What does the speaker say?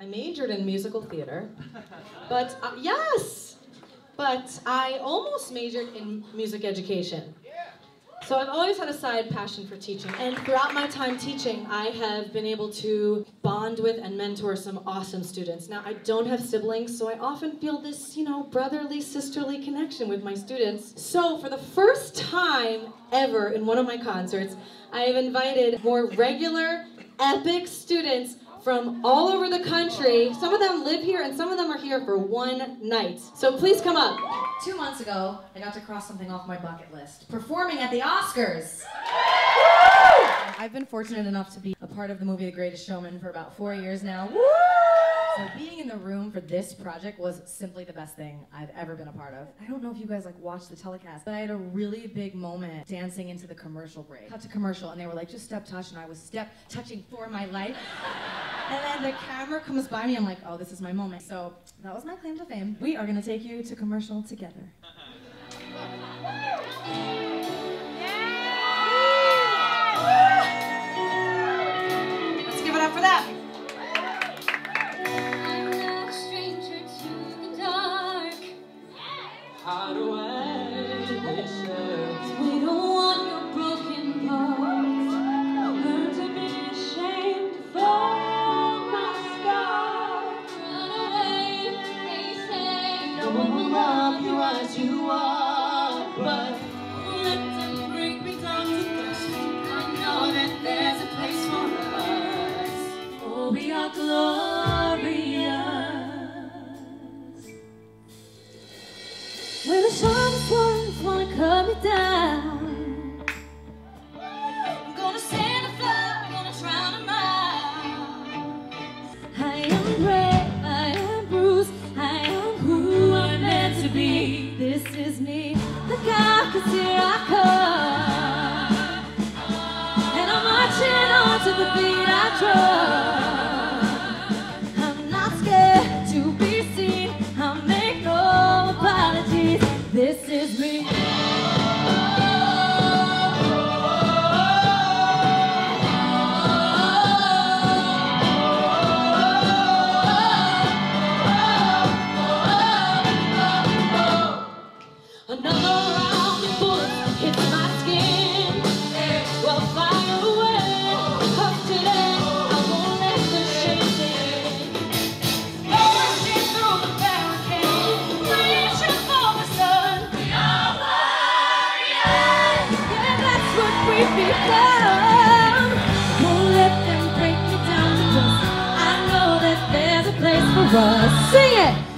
I majored in musical theater, but yes, but I almost majored in music education. So I've always had a side passion for teaching, and throughout my time teaching, I have been able to bond with and mentor some awesome students. Now, I don't have siblings, so I often feel this, you know, brotherly, sisterly connection with my students. So for the first time ever in one of my concerts, I have invited more regular, epic students from all over the country. Some of them live here and some of them are here for one night. So please come up. 2 months ago, I got to cross something off my bucket list. Performing at the Oscars. Woo! I've been fortunate enough to be a part of the movie The Greatest Showman for about 4 years now. Woo! So being in the room for this project was simply the best thing I've ever been a part of. I don't know if you guys like watched the telecast, but I had a really big moment dancing into the commercial break. Cut to commercial and they were like, just step touch, and I was step touching for my life. And then the camera comes by me, I'm like, oh, this is my moment. So that was my claim to fame. We are gonna take you to commercial together. Yeah! Let's give it up for that. How do I wish that we don't want your broken parts? Learn to be ashamed for my scars. Run away, they say. No one will love you as you are, but let them break me down to dust. I know that there's a place for us. Oh, we are glorious. When the sharpest ones wanna cut me down, I'm gonna stand afloat, I'm gonna drown them out. I am brave, I am bruised, I am who I'm meant to be. This is me, look out, 'cause here I come. And I'm marching on to the beat I drum. This is me. Sing it!